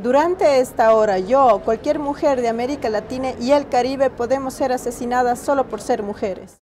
Durante esta hora, yo o cualquier mujer de América Latina y el Caribe podemos ser asesinadas solo por ser mujeres.